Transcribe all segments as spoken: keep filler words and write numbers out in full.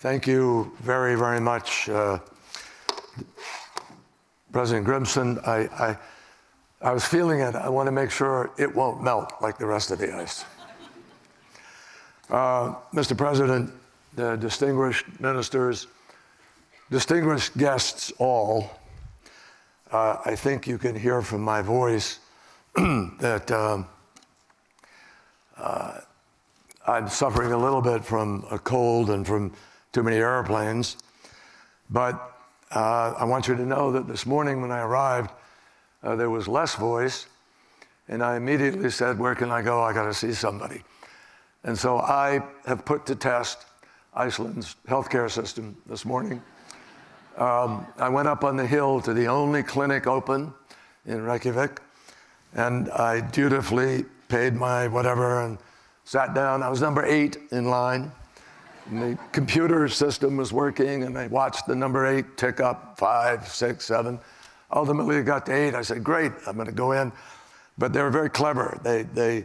Thank you very, very much, uh, President Grimson. I, I, I was feeling it. I want to make sure it won't melt like the rest of the ice. Uh, Mister President, uh, distinguished ministers, distinguished guests all, uh, I think you can hear from my voice that um, uh, I'm suffering a little bit from a cold and from too many airplanes. But uh, I want you to know that this morning when I arrived, uh, there was less voice, and I immediately said, where can I go? I gotta see somebody. And so I have put to test Iceland's healthcare system this morning. Um, I went up on the hill to the only clinic open in Reykjavik, and I dutifully paid my whatever and sat down. I was number eight in line, and the computer system was working, and I watched the number eight tick up, five, six, seven. Ultimately, it got to eight. I said, great, I'm gonna go in. But they were very clever. They, they,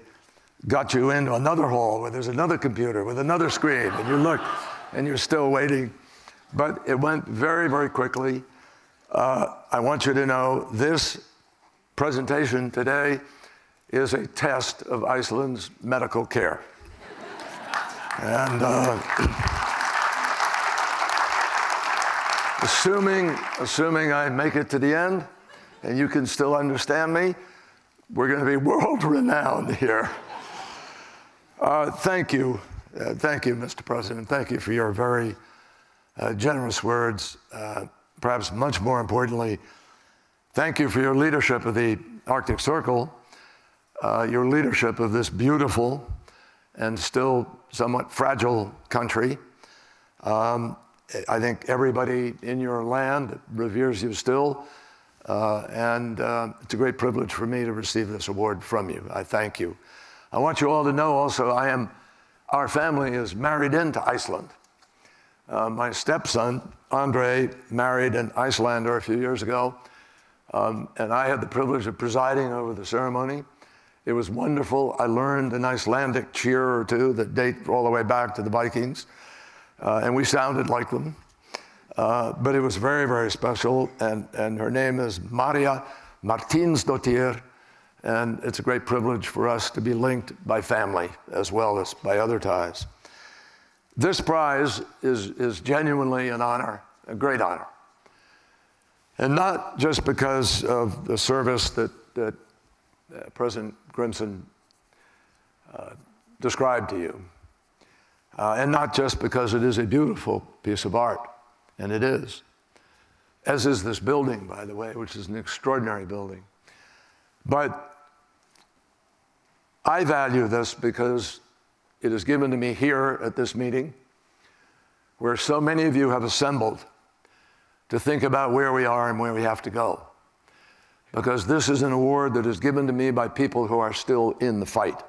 got you into another hall where there's another computer with another screen, and you look, and you're still waiting. But it went very, very quickly. Uh, I want you to know this presentation today is a test of Iceland's medical care. And uh, assuming, assuming I make it to the end, and you can still understand me, we're gonna be world-renowned here. Uh, thank you. Uh, thank you, Mister President. Thank you for your very uh, generous words. Uh, perhaps much more importantly, thank you for your leadership of the Arctic Circle, uh, your leadership of this beautiful and still somewhat fragile country. Um, I think everybody in your land reveres you still, uh, and uh, it's a great privilege for me to receive this award from you. I thank you. I want you all to know also, I am, our family is married into Iceland. Uh, my stepson, Andre, married an Icelander a few years ago, um, and I had the privilege of presiding over the ceremony. It was wonderful. I learned an Icelandic cheer or two that date all the way back to the Vikings, uh, and we sounded like them. Uh, but it was very, very special, and, and her name is Maria Martinsdottir. And it's a great privilege for us to be linked by family as well as by other ties. This prize is, is genuinely an honor, a great honor. And not just because of the service that, that uh, President Grimson uh, described to you, uh, and not just because it is a beautiful piece of art, and it is, as is this building, by the way, which is an extraordinary building. But I value this because it is given to me here at this meeting, where so many of you have assembled to think about where we are and where we have to go. Because this is an award that is given to me by people who are still in the fight.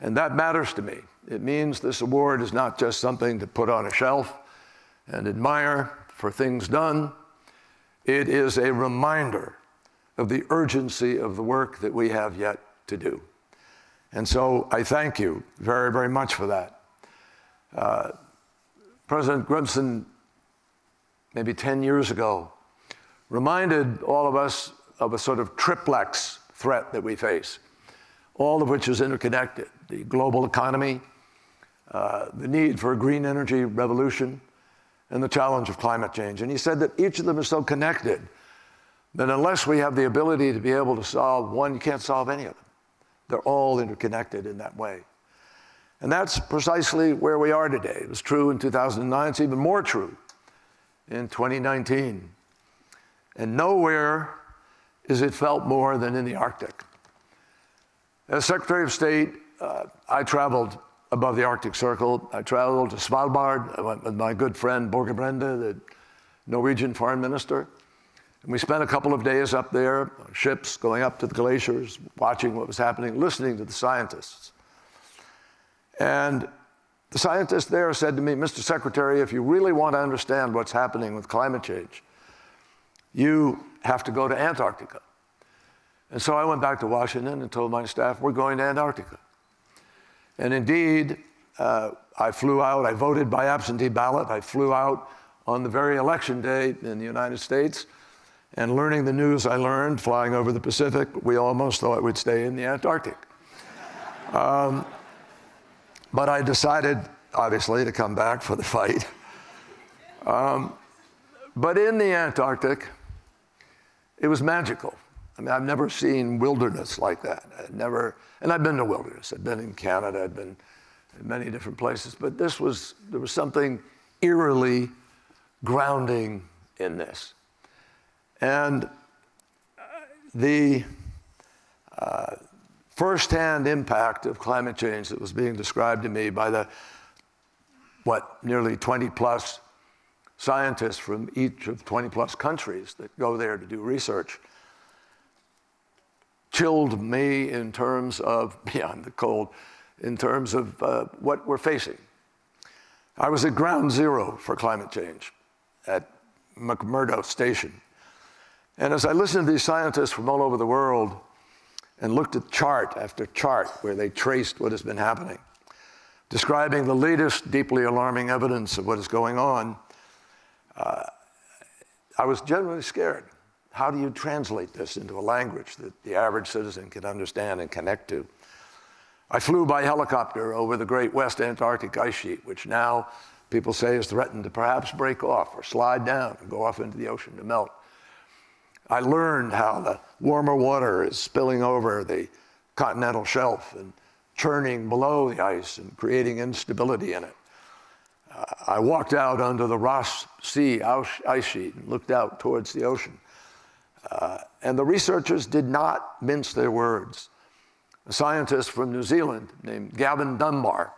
And that matters to me. It means this award is not just something to put on a shelf and admire for things done. It is a reminder of the urgency of the work that we have yet to do. And so I thank you very, very much for that. Uh, President Grimson, maybe ten years ago, reminded all of us of a sort of triplex threat that we face, all of which is interconnected: the global economy, uh, the need for a green energy revolution, and the challenge of climate change. And he said that each of them is so connected then unless we have the ability to be able to solve one, you can't solve any of them. They're all interconnected in that way. And that's precisely where we are today. It was true in two thousand nine, it's even more true in twenty nineteen. And nowhere is it felt more than in the Arctic. As Secretary of State, uh, I traveled above the Arctic Circle. I traveled to Svalbard. I went with my good friend Borge Brende, the Norwegian foreign minister. And we spent a couple of days up there, ships going up to the glaciers, watching what was happening, listening to the scientists. And the scientist there said to me, Mister Secretary, if you really want to understand what's happening with climate change, you have to go to Antarctica. And so I went back to Washington and told my staff, we're going to Antarctica. And indeed, Uh, I flew out, I voted by absentee ballot. I flew out on the very election day in the United States. And learning the news I learned, flying over the Pacific, we almost thought we'd stay in the Antarctic. Um, but I decided, obviously, to come back for the fight. Um, but in the Antarctic, it was magical. I mean, I've never seen wilderness like that. I'd never, and I've been to wilderness. I've been in Canada. I've been in many different places. But this was, there was something eerily grounding in this. And the uh, firsthand impact of climate change that was being described to me by the, what, nearly twenty plus scientists from each of twenty plus countries that go there to do research, chilled me in terms of, beyond the cold, in terms of uh, what we're facing. I was at ground zero for climate change at McMurdo Station. And as I listened to these scientists from all over the world and looked at chart after chart where they traced what has been happening, describing the latest deeply alarming evidence of what is going on, uh, I was genuinely scared. How do you translate this into a language that the average citizen can understand and connect to? I flew by helicopter over the Great West Antarctic Ice Sheet, which now people say is threatened to perhaps break off or slide down and go off into the ocean to melt. I learned how the warmer water is spilling over the continental shelf and churning below the ice and creating instability in it. Uh, I walked out under the Ross Sea ice sheet and looked out towards the ocean. Uh, and the researchers did not mince their words. A scientist from New Zealand named Gavin Dunbar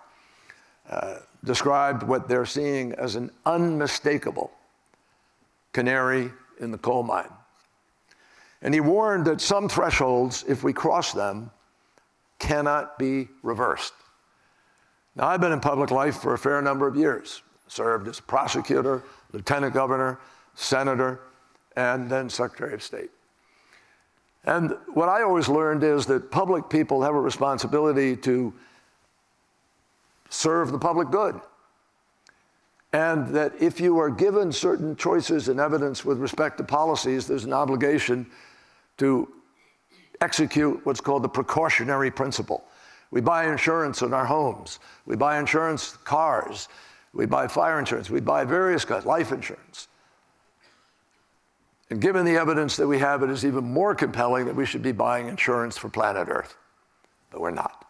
uh, described what they're seeing as an unmistakable canary in the coal mine. And he warned that some thresholds, if we cross them, cannot be reversed. Now, I've been in public life for a fair number of years, served as prosecutor, lieutenant governor, senator, and then secretary of state. And what I always learned is that public people have a responsibility to serve the public good. And that if you are given certain choices and evidence with respect to policies, there's an obligation to execute what's called the precautionary principle. We buy insurance in our homes. We buy insurance in cars. We buy fire insurance. We buy various kinds, life insurance. And given the evidence that we have, it is even more compelling that we should be buying insurance for planet Earth. But we're not.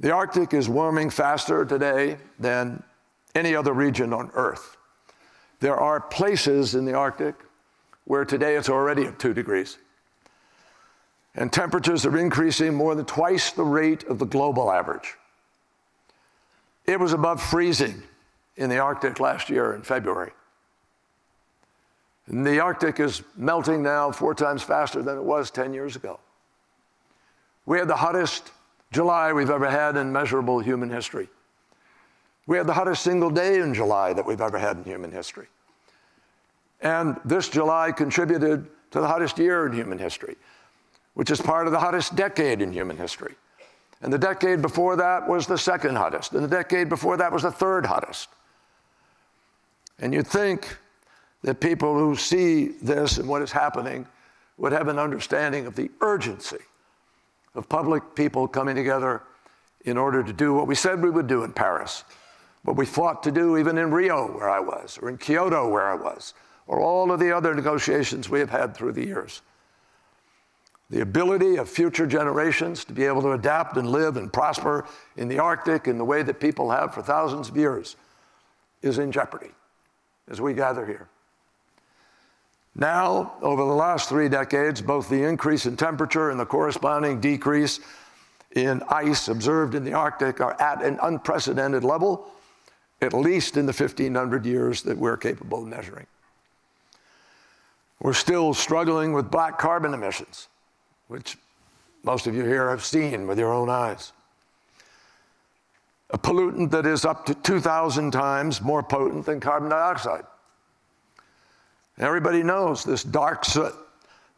The Arctic is warming faster today than any other region on Earth. There are places in the Arctic where today it's already at two degrees. And temperatures are increasing more than twice the rate of the global average. It was above freezing in the Arctic last year in February. And the Arctic is melting now four times faster than it was ten years ago. We had the hottest July we've ever had in measurable human history. We had the hottest single day in July that we've ever had in human history. And this July contributed to the hottest year in human history, which is part of the hottest decade in human history. And the decade before that was the second hottest. And the decade before that was the third hottest. And you'd think that people who see this and what is happening would have an understanding of the urgency of public people coming together in order to do what we said we would do in Paris, what we fought to do even in Rio, where I was, or in Kyoto, where I was, or all of the other negotiations we have had through the years. The ability of future generations to be able to adapt and live and prosper in the Arctic in the way that people have for thousands of years is in jeopardy as we gather here. Now, over the last three decades, both the increase in temperature and the corresponding decrease in ice observed in the Arctic are at an unprecedented level, at least in the fifteen hundred years that we're capable of measuring. We're still struggling with black carbon emissions, which most of you here have seen with your own eyes. A pollutant that is up to two thousand times more potent than carbon dioxide. Everybody knows this dark soot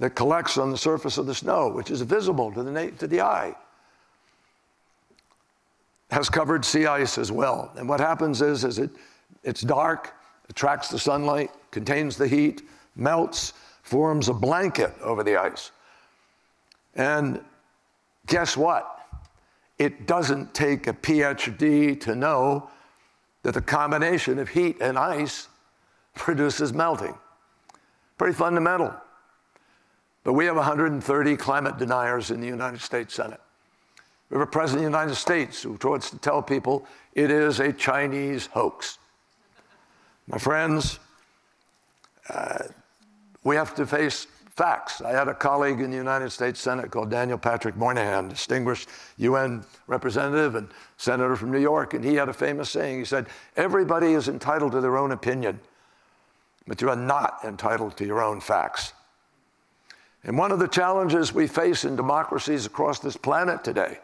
that collects on the surface of the snow, which is visible to the, to the eye. has covered sea ice as well. And what happens is, is it, it's dark, attracts the sunlight, contains the heat, melts, forms a blanket over the ice. And guess what? It doesn't take a PhD to know that the combination of heat and ice produces melting. Pretty fundamental. But we have one hundred thirty climate deniers in the United States Senate. We have a president of the United States who tries to tell people it is a Chinese hoax. My friends, uh, we have to face facts. I had a colleague in the United States Senate called Daniel Patrick Moynihan, distinguished U N representative and senator from New York, and he had a famous saying. He said, everybody is entitled to their own opinion, but you are not entitled to your own facts. And one of the challenges we face in democracies across this planet today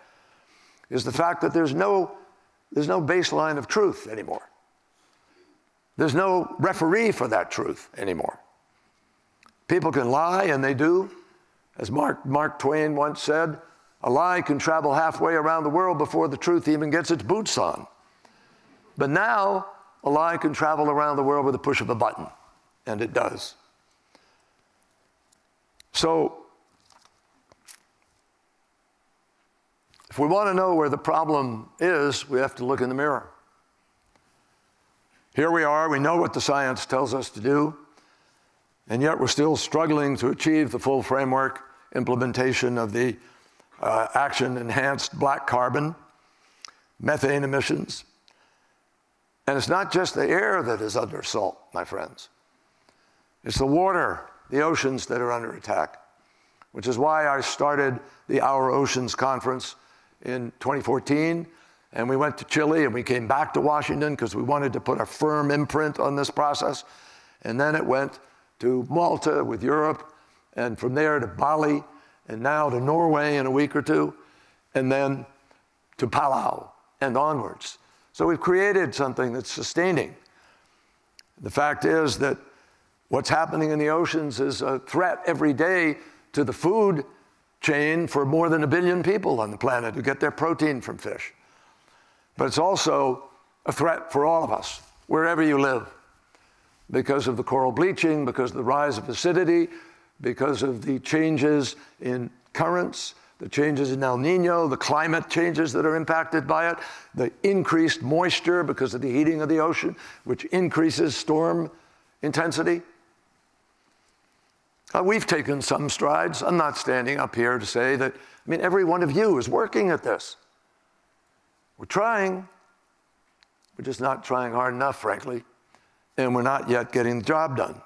is the fact that there's no, there's no baseline of truth anymore. There's no referee for that truth anymore. People can lie, and they do. As Mark, Mark Twain once said, a lie can travel halfway around the world before the truth even gets its boots on. But now, a lie can travel around the world with a push of a button, and it does. So, if we want to know where the problem is, we have to look in the mirror. Here we are, we know what the science tells us to do. And yet we're still struggling to achieve the full framework implementation of the uh, action-enhanced black carbon, methane emissions. And it's not just the air that is under assault, my friends. It's the water, the oceans that are under attack, which is why I started the Our Oceans Conference in twenty fourteen. And we went to Chile, and we came back to Washington because we wanted to put a firm imprint on this process. And then it went to Malta with Europe, and from there to Bali, and now to Norway in a week or two, and then to Palau and onwards. So we've created something that's sustaining. The fact is that what's happening in the oceans is a threat every day to the food chain for more than a billion people on the planet who get their protein from fish. But it's also a threat for all of us, wherever you live, because of the coral bleaching, because of the rise of acidity, because of the changes in currents, the changes in El Nino, the climate changes that are impacted by it, the increased moisture because of the heating of the ocean, which increases storm intensity. Uh, we've taken some strides. I'm not standing up here to say that, I mean, every one of you is working at this. We're trying. We're just not trying hard enough, frankly. And we're not yet getting the job done.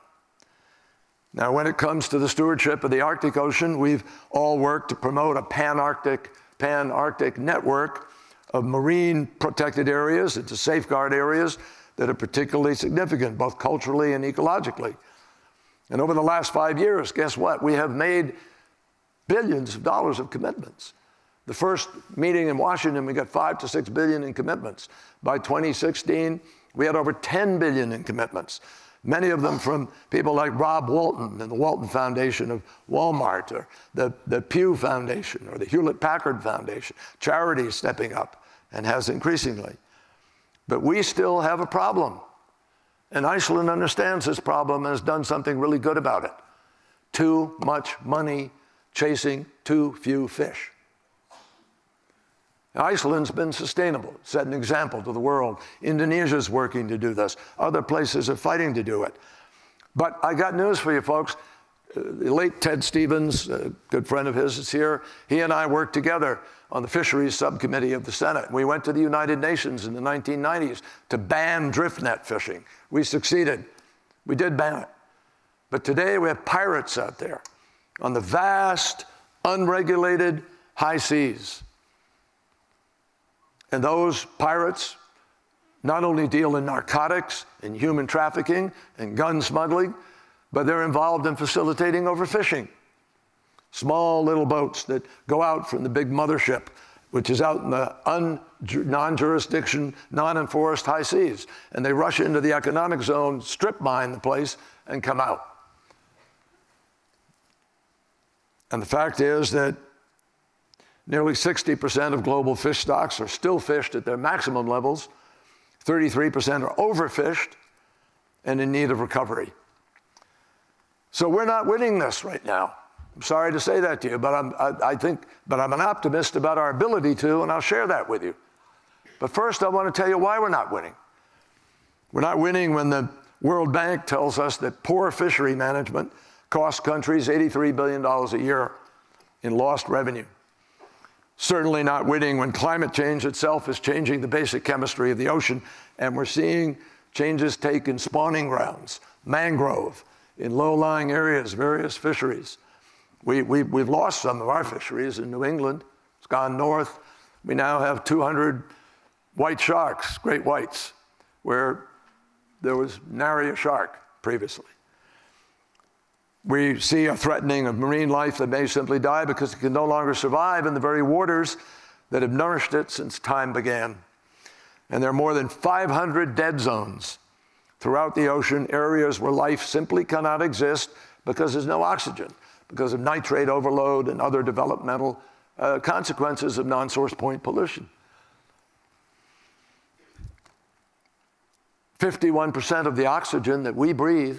Now, when it comes to the stewardship of the Arctic Ocean, we've all worked to promote a pan-Arctic, pan-Arctic network of marine protected areas and to safeguard areas that are particularly significant, both culturally and ecologically. And over the last five years, guess what? We have made billions of dollars of commitments. The first meeting in Washington, we got five to six billion in commitments. By twenty sixteen, we had over ten billion in commitments, many of them from people like Rob Walton and the Walton Foundation of Walmart, or the, the Pew Foundation, or the Hewlett-Packard Foundation. Charity is stepping up and has increasingly. But we still have a problem. And Iceland understands this problem and has done something really good about it. Too much money chasing too few fish. Iceland's been sustainable, set an example to the world. Indonesia's working to do this. Other places are fighting to do it. But I got news for you folks. Uh, the late Ted Stevens, a good friend of his, is here. He and I worked together on the Fisheries Subcommittee of the Senate. We went to the United Nations in the nineteen nineties to ban drift net fishing. We succeeded. We did ban it. But today we have pirates out there on the vast, unregulated high seas. And those pirates not only deal in narcotics and human trafficking and gun smuggling, but they're involved in facilitating overfishing. Small little boats that go out from the big mothership, which is out in the non-jurisdiction, non-enforced high seas. And they rush into the economic zone, strip mine the place, and come out. And the fact is that Nearly sixty percent of global fish stocks are still fished at their maximum levels. thirty-three percent are overfished and in need of recovery. So we're not winning this right now. I'm sorry to say that to you, but I'm, I, I think, but I'm an optimist about our ability to, and I'll share that with you. But first, I want to tell you why we're not winning. We're not winning when the World Bank tells us that poor fishery management costs countries eighty-three billion dollars a year in lost revenue. Certainly not winning when climate change itself is changing the basic chemistry of the ocean, and we're seeing changes take in spawning grounds, mangrove, in low-lying areas, various fisheries. We, we, we've lost some of our fisheries in New England. It's gone north. We now have two hundred white sharks, great whites, where there was nary a shark previously. We see a threatening of marine life that may simply die because it can no longer survive in the very waters that have nourished it since time began. And there are more than five hundred dead zones throughout the ocean, areas where life simply cannot exist because there's no oxygen, because of nitrate overload and other developmental uh, consequences of non-source point pollution. fifty-one percent of the oxygen that we breathe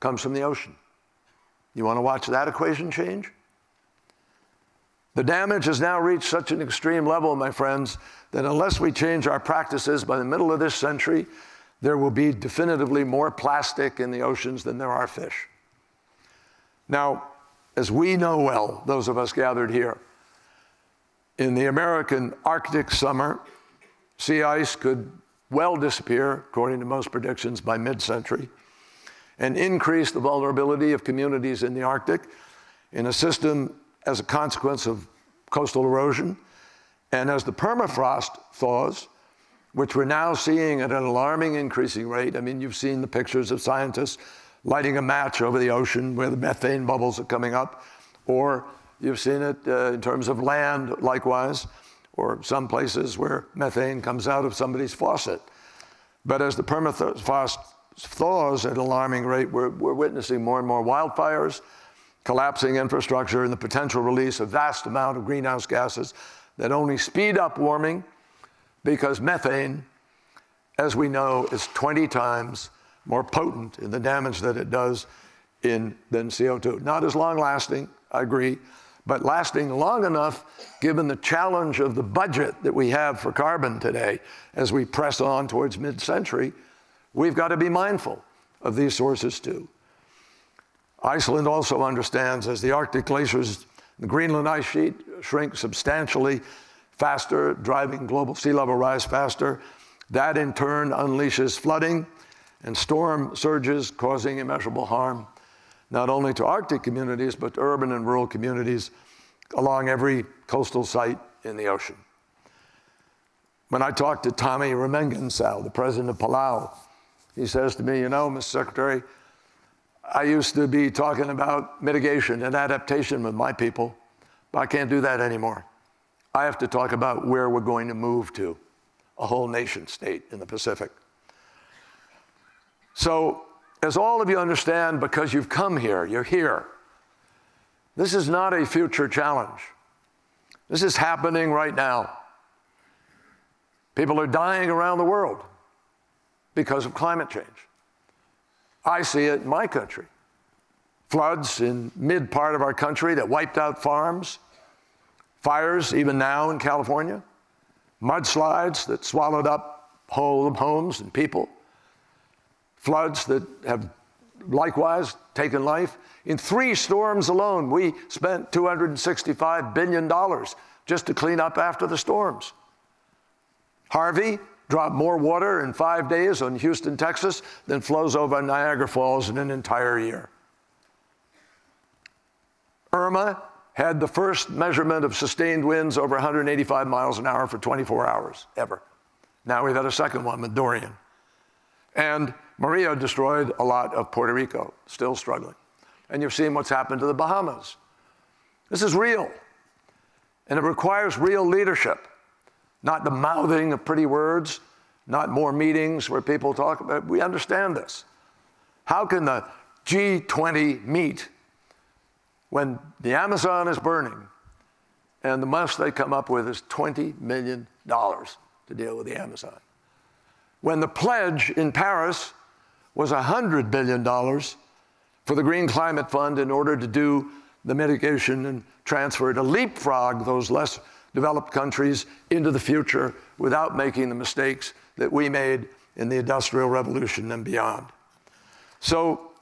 comes from the ocean. You want to watch that equation change? The damage has now reached such an extreme level, my friends, that unless we change our practices by the middle of this century, there will be definitively more plastic in the oceans than there are fish. Now, as we know well, those of us gathered here, in the American Arctic summer, sea ice could well disappear, according to most predictions, by mid-century, and increase the vulnerability of communities in the Arctic in a system as a consequence of coastal erosion. And as the permafrost thaws, which we're now seeing at an alarming increasing rate, I mean, you've seen the pictures of scientists lighting a match over the ocean where the methane bubbles are coming up, or you've seen it uh, in terms of land likewise, or some places where methane comes out of somebody's faucet. But as the permafrost thaws at an alarming rate, we're, we're witnessing more and more wildfires, collapsing infrastructure, and the potential release of vast amount of greenhouse gases that only speed up warming, because methane, as we know, is twenty times more potent in the damage that it does in, than C O two. Not as long-lasting, I agree, but lasting long enough, given the challenge of the budget that we have for carbon today, as we press on towards mid-century, we've got to be mindful of these sources too. Iceland also understands, as the Arctic glaciers, the Greenland ice sheet shrink substantially faster, driving global sea level rise faster. That in turn unleashes flooding and storm surges, causing immeasurable harm, not only to Arctic communities, but to urban and rural communities along every coastal site in the ocean. When I talked to Tommy Remengesau, the president of Palau, he says to me, you know, Mister Secretary, I used to be talking about mitigation and adaptation with my people, but I can't do that anymore. I have to talk about where we're going to move to, a whole nation state in the Pacific. So, as all of you understand, because you've come here, you're here, this is not a future challenge. This is happening right now. People are dying around the world because of climate change. I see it in my country. Floods in mid part of our country that wiped out farms, fires even now in California, mudslides that swallowed up whole homes and people, floods that have likewise taken life. In three storms alone, we spent two hundred sixty-five billion dollars just to clean up after the storms. Harvey dropped more water in five days on Houston, Texas, than flows over Niagara Falls in an entire year. Irma had the first measurement of sustained winds over one hundred eighty-five miles an hour for twenty-four hours, ever. Now we've had a second one with Dorian. And Maria destroyed a lot of Puerto Rico, still struggling. And you've seen what's happened to the Bahamas. This is real. And it requires real leadership, not the mouthing of pretty words, not more meetings where people talk about it. We understand this. How can the G twenty meet when the Amazon is burning And the most they come up with is twenty million dollars to deal with the Amazon. When the pledge in Paris was one hundred billion dollars for the Green Climate Fund in order to do the mitigation and transfer, to leapfrog those less developed countries into the future without making the mistakes that we made in the Industrial Revolution and beyond. So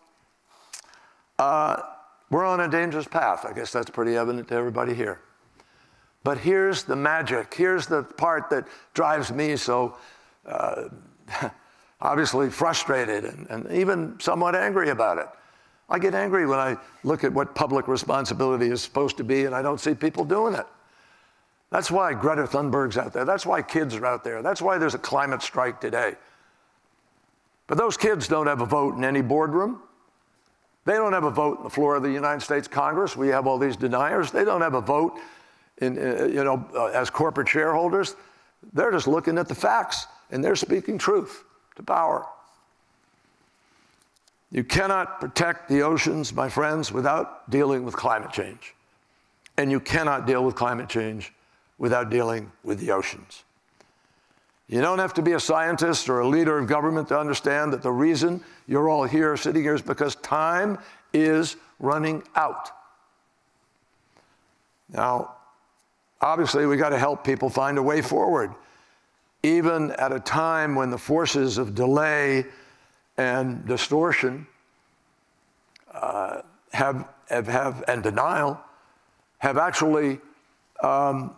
uh, we're on a dangerous path. I guess that's pretty evident to everybody here. But here's the magic. Here's the part that drives me so uh, obviously frustrated and, and even somewhat angry about it. I get angry when I look at what public responsibility is supposed to be and I don't see people doing it. That's why Greta Thunberg's out there. That's why kids are out there. That's why there's a climate strike today. But those kids don't have a vote in any boardroom. They don't have a vote on the floor of the United States Congress. We have all these deniers. They don't have a vote in, uh, you know, uh, as corporate shareholders. They're just looking at the facts, and they're speaking truth to power. You cannot protect the oceans, my friends, without dealing with climate change. And you cannot deal with climate change without dealing with the oceans. You don't have to be a scientist or a leader of government to understand that the reason you're all here sitting here is because time is running out. Now, obviously, we got to help people find a way forward, even at a time when the forces of delay and distortion uh, have, have, have, and denial have actually um,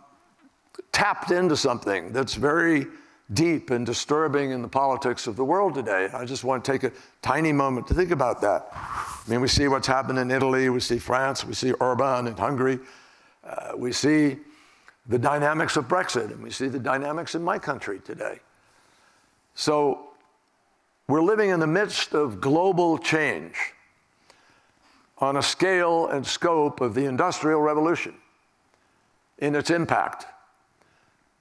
tapped into something that's very deep and disturbing in the politics of the world today. I just want to take a tiny moment to think about that. I mean, we see what's happened in Italy, we see France, we see Orban in Hungary, uh, we see the dynamics of Brexit, and we see the dynamics in my country today. So we're living in the midst of global change on a scale and scope of the Industrial Revolution in its impact.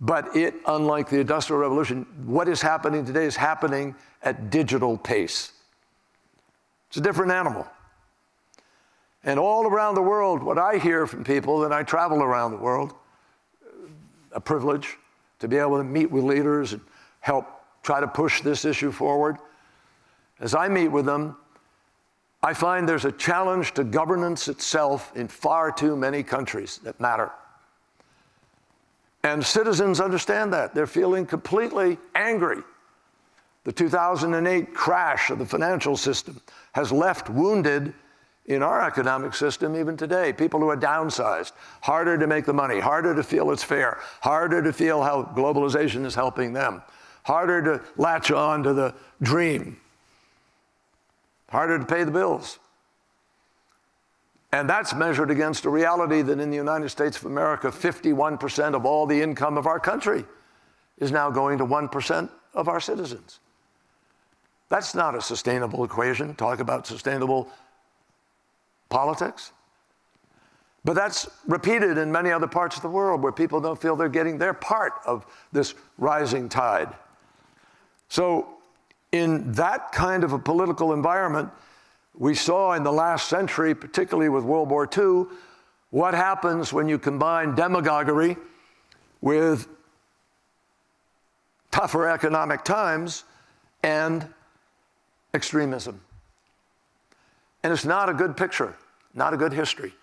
But it, unlike the Industrial Revolution, what is happening today is happening at digital pace. It's a different animal. And all around the world, what I hear from people, and I travel around the world, a privilege to be able to meet with leaders and help try to push this issue forward. As I meet with them, I find there's a challenge to governance itself in far too many countries that matter. And citizens understand that. They're feeling completely angry. The two thousand eight crash of the financial system has left wounded in our economic system even today. People who are downsized, harder to make the money, harder to feel it's fair, harder to feel how globalization is helping them, harder to latch on to the dream, harder to pay the bills. And that's measured against a reality that in the United States of America, fifty-one percent of all the income of our country is now going to one percent of our citizens. That's not a sustainable equation. Talk about sustainable politics. But that's repeated in many other parts of the world where people don't feel they're getting their part of this rising tide. So in that kind of a political environment, we saw in the last century, particularly with World War Two, what happens when you combine demagoguery with tougher economic times and extremism. And it's not a good picture, not a good history.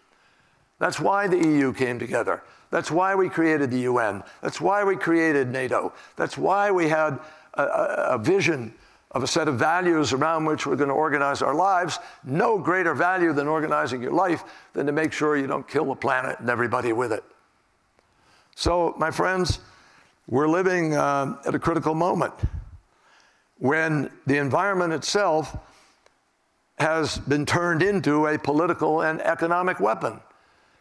That's why the E U came together. That's why we created the U N. That's why we created NATO. That's why we had a, a, a vision of a set of values around which we're going to organize our lives. No greater value than organizing your life than to make sure you don't kill the planet and everybody with it. So, my friends, we're living uh, at a critical moment when the environment itself has been turned into a political and economic weapon,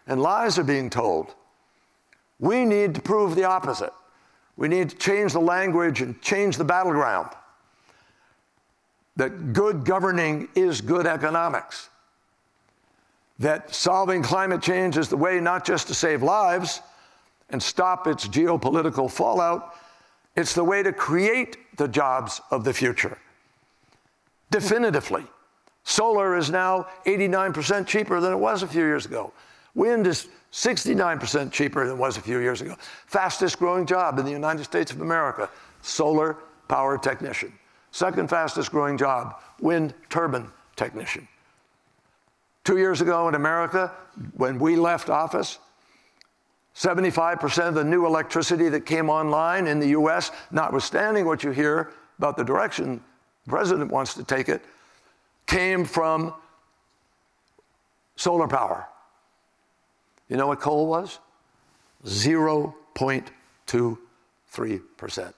and lies are being told. We need to prove the opposite. We need to change the language and change the battleground. That good governing is good economics. That solving climate change is the way not just to save lives and stop its geopolitical fallout, it's the way to create the jobs of the future. Definitively. Solar is now eighty-nine percent cheaper than it was a few years ago. Wind is sixty-nine percent cheaper than it was a few years ago. Fastest growing job in the United States of America, solar power technician. Second fastest growing job, wind turbine technician. Two years ago in America, when we left office, seventy-five percent of the new electricity that came online in the U S, notwithstanding what you hear about the direction the president wants to take it, came from solar power. You know what coal was? zero point two three percent.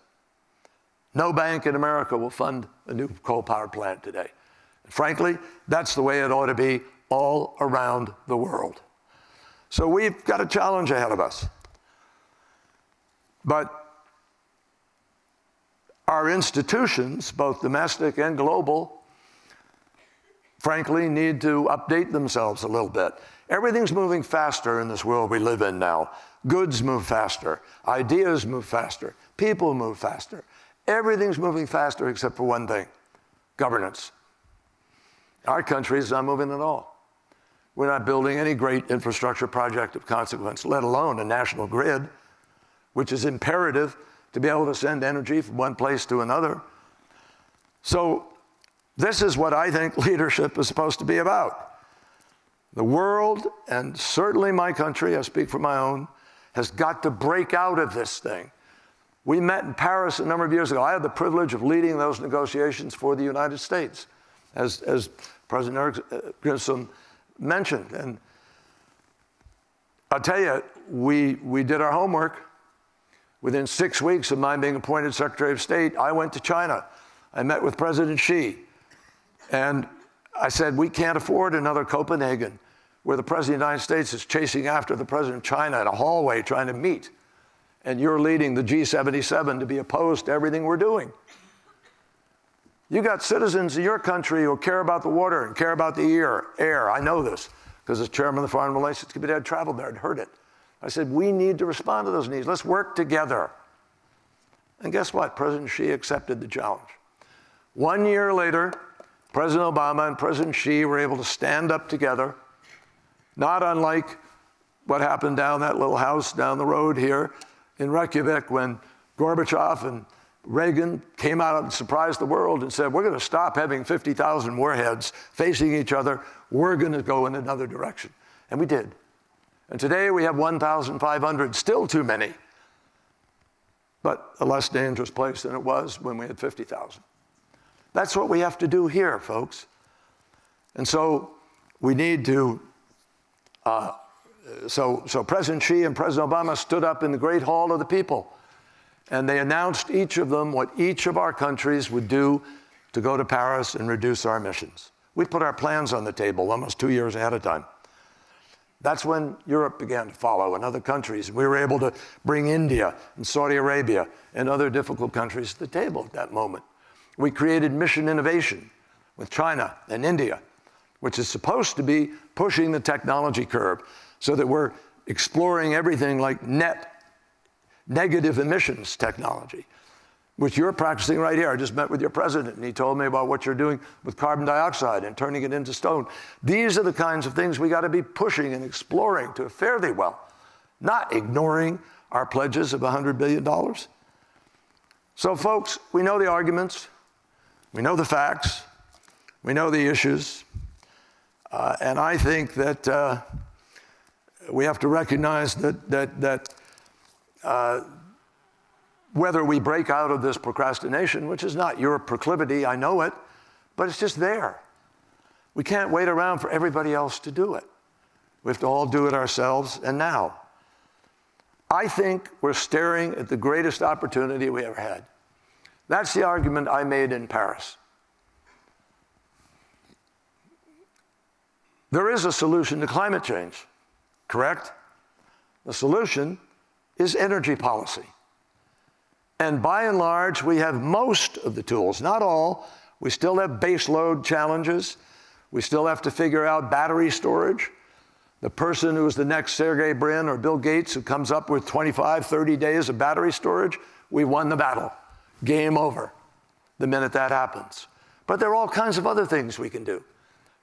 No bank in America will fund a new coal-powered plant today. And frankly, that's the way it ought to be all around the world. So we've got a challenge ahead of us. But our institutions, both domestic and global, frankly, need to update themselves a little bit. Everything's moving faster in this world we live in now. Goods move faster. Ideas move faster. People move faster. Everything's moving faster except for one thing, governance. Our country is not moving at all. We're not building any great infrastructure project of consequence, let alone a national grid, which is imperative to be able to send energy from one place to another. So this is what I think leadership is supposed to be about. The world, and certainly my country, I speak for my own, has got to break out of this thing. We met in Paris a number of years ago. I had the privilege of leading those negotiations for the United States, as, as President Eric Grimson mentioned. And I'll tell you, we, we did our homework. Within six weeks of my being appointed Secretary of State, I went to China. I met with President Xi. And I said, we can't afford another Copenhagen, where the President of the United States is chasing after the President of China in a hallway trying to meet. And you're leading the G seventy-seven to be opposed to everything we're doing. You got citizens in your country who care about the water and care about the air. Air. I know this, because as chairman of the Foreign Relations Committee, I'd traveled there and heard it. I said, we need to respond to those needs. Let's work together. And guess what? President Xi accepted the challenge. One year later, President Obama and President Xi were able to stand up together, not unlike what happened down that little house down the road here in Reykjavik when Gorbachev and Reagan came out and surprised the world and said, we're going to stop having fifty thousand warheads facing each other. We're going to go in another direction. And we did. And today we have one thousand five hundred, still too many, but a less dangerous place than it was when we had fifty thousand. That's what we have to do here, folks. And so we need to, uh, so, so President Xi and President Obama stood up in the Great Hall of the People. And they announced, each of them, what each of our countries would do to go to Paris and reduce our emissions. We put our plans on the table almost two years ahead of time. That's when Europe began to follow, and other countries. We were able to bring India and Saudi Arabia and other difficult countries to the table at that moment. We created Mission Innovation with China and India, which is supposed to be pushing the technology curve so that we're exploring everything like net negative emissions technology, which you're practicing right here. I just met with your president, and he told me about what you're doing with carbon dioxide and turning it into stone. These are the kinds of things we got to be pushing and exploring to fairly well, not ignoring our pledges of one hundred billion dollars. So, folks, we know the arguments. We know the facts. We know the issues. Uh, and I think that uh, we have to recognize that, that, that Uh, whether we break out of this procrastination, which is not your proclivity, I know it, but it's just there. We can't wait around for everybody else to do it. We have to all do it ourselves, and now. I think we're staring at the greatest opportunity we ever had. That's the argument I made in Paris. There is a solution to climate change, correct? The solution is energy policy. And by and large, we have most of the tools, not all. We still have baseload challenges. We still have to figure out battery storage. The person who is the next Sergey Brin or Bill Gates who comes up with twenty-five, thirty days of battery storage, we won the battle. Game over the minute that happens. But there are all kinds of other things we can do.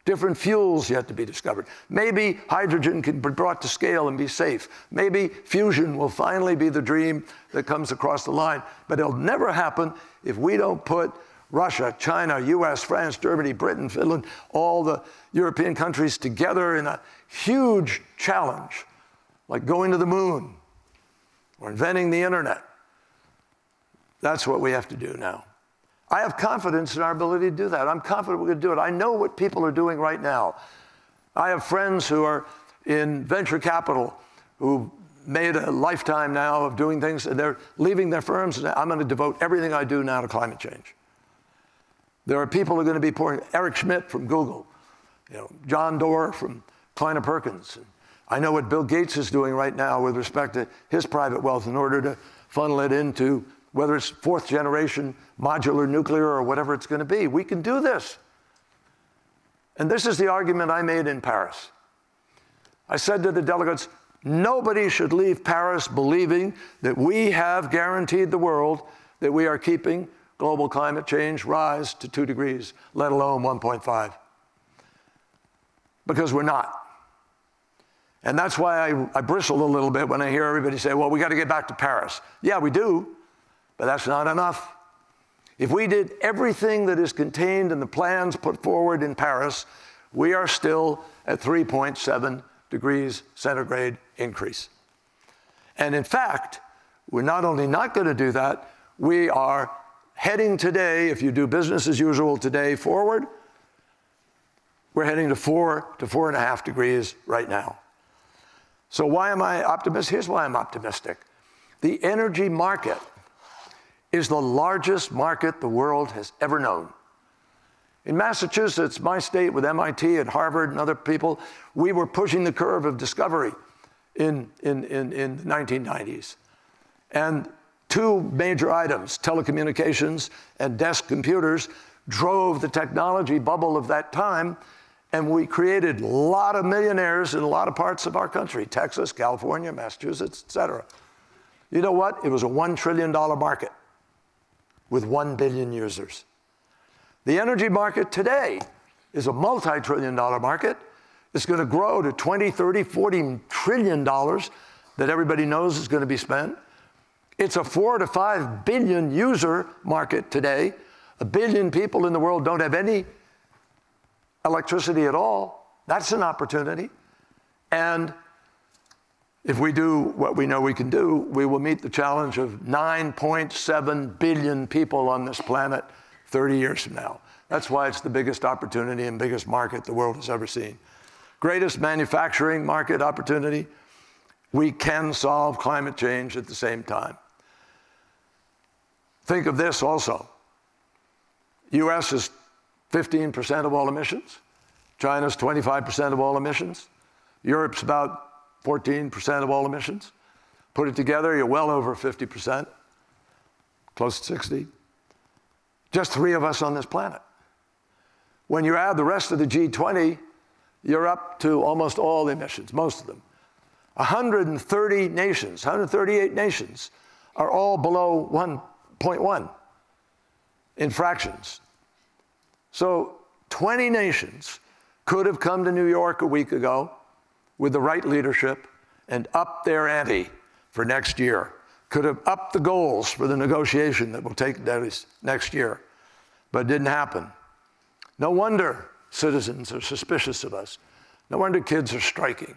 Different fuels yet to be discovered. Maybe hydrogen can be brought to scale and be safe. Maybe fusion will finally be the dream that comes across the line. But it'll never happen if we don't put Russia, China, U S, France, Germany, Britain, Finland, all the European countries together in a huge challenge, like going to the moon or inventing the internet. That's what we have to do now. I have confidence in our ability to do that. I'm confident we're going to do it. I know what people are doing right now. I have friends who are in venture capital who made a lifetime now of doing things, and they're leaving their firms. And I'm going to devote everything I do now to climate change. There are people who are going to be pouring. Eric Schmidt from Google, you know, John Doerr from Kleiner Perkins. And I know what Bill Gates is doing right now with respect to his private wealth in order to funnel it into whether it's fourth generation, modular nuclear, or whatever it's going to be. We can do this. And this is the argument I made in Paris. I said to the delegates, nobody should leave Paris believing that we have guaranteed the world that we are keeping global climate change rise to two degrees, let alone one point five. Because we're not. And that's why I, I bristle a little bit when I hear everybody say, well, we got to get back to Paris. Yeah, we do. But that's not enough. If we did everything that is contained in the plans put forward in Paris, we are still at three point seven degrees centigrade increase. And in fact, we're not only not going to do that, we are heading today, if you do business as usual today forward, we're heading to four to four and a half degrees right now. So why am I optimistic? Here's why I'm optimistic. The energy market is the largest market the world has ever known. In Massachusetts, my state, with M I T and Harvard and other people, we were pushing the curve of discovery in, in, in, in the nineteen nineties. And two major items, telecommunications and desk computers, drove the technology bubble of that time, and we created a lot of millionaires in a lot of parts of our country, Texas, California, Massachusetts, et cetera. You know what? It was a one trillion dollar market, with one billion users. The energy market today is a multi-trillion dollar market. It's going to grow to twenty, thirty, forty trillion dollars that everybody knows is going to be spent. It's a four to five billion user market today. A billion people in the world don't have any electricity at all. That's an opportunity. And if we do what we know we can do, we will meet the challenge of nine point seven billion people on this planet thirty years from now. That's why it's the biggest opportunity and biggest market the world has ever seen. Greatest manufacturing market opportunity. We can solve climate change at the same time. Think of this also. U S is fifteen percent of all emissions. China's twenty-five percent of all emissions. Europe's about fourteen percent of all emissions. Put it together, you're well over fifty percent, close to sixty. Just three of us on this planet. When you add the rest of the G twenty, you're up to almost all emissions, most of them. one hundred thirty nations, one hundred thirty-eight nations are all below one point one in fractions. So twenty nations could have come to New York a week ago with the right leadership and up their ante for next year. Could have upped the goals for the negotiation that will take next year, but it didn't happen. No wonder citizens are suspicious of us. No wonder kids are striking.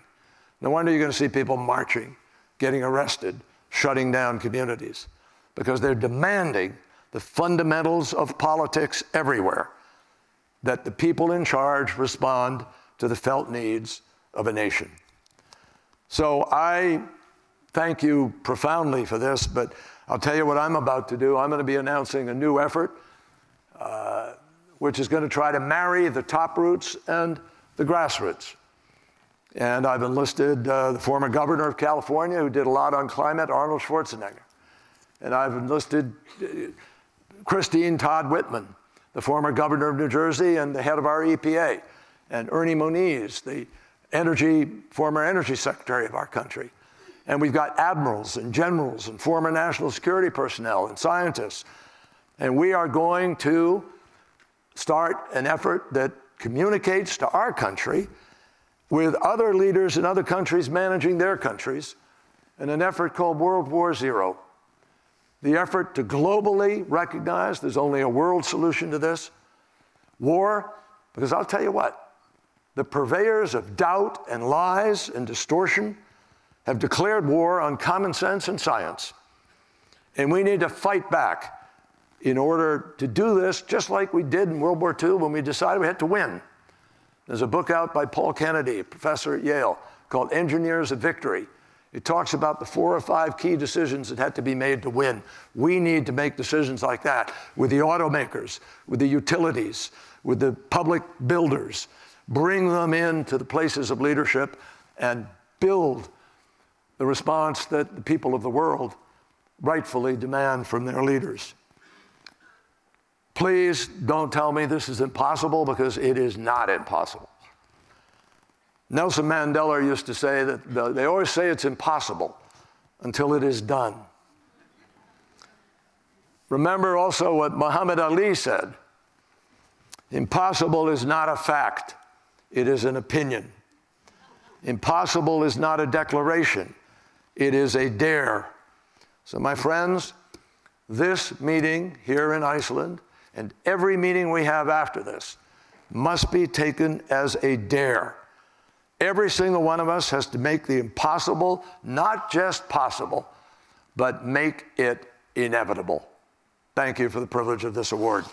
No wonder you're going to see people marching, getting arrested, shutting down communities, because they're demanding the fundamentals of politics everywhere, that the people in charge respond to the felt needs of a nation. So I thank you profoundly for this, but I'll tell you what I'm about to do. I'm going to be announcing a new effort, uh, which is going to try to marry the top roots and the grassroots. And I've enlisted uh, the former governor of California, who did a lot on climate, Arnold Schwarzenegger. And I've enlisted uh, Christine Todd Whitman, the former governor of New Jersey and the head of our E P A, and Ernie Moniz, the Energy, former energy secretary of our country. And we've got admirals and generals and former national security personnel and scientists. And we are going to start an effort that communicates to our country with other leaders in other countries managing their countries in an effort called World War Zero, the effort to globally recognize there's only a world solution to this war, because I'll tell you what, the purveyors of doubt and lies and distortion have declared war on common sense and science. And we need to fight back in order to do this, just like we did in World War Two when we decided we had to win. There's a book out by Paul Kennedy, professor at Yale, called Engineers of Victory. It talks about the four or five key decisions that had to be made to win. We need to make decisions like that with the automakers, with the utilities, with the public builders. Bring them into the places of leadership and build the response that the people of the world rightfully demand from their leaders. Please don't tell me this is impossible, because it is not impossible. Nelson Mandela used to say that the, they always say it's impossible until it is done. Remember also what Muhammad Ali said, impossible is not a fact, it is an opinion. Impossible is not a declaration, it is a dare. So my friends, this meeting here in Iceland and every meeting we have after this must be taken as a dare. Every single one of us has to make the impossible not just possible, but make it inevitable. Thank you for the privilege of this award.